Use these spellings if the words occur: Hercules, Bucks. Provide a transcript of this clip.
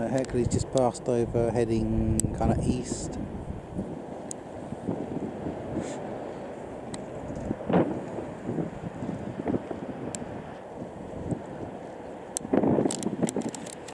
Right, Hercules just passed over, heading kind of east.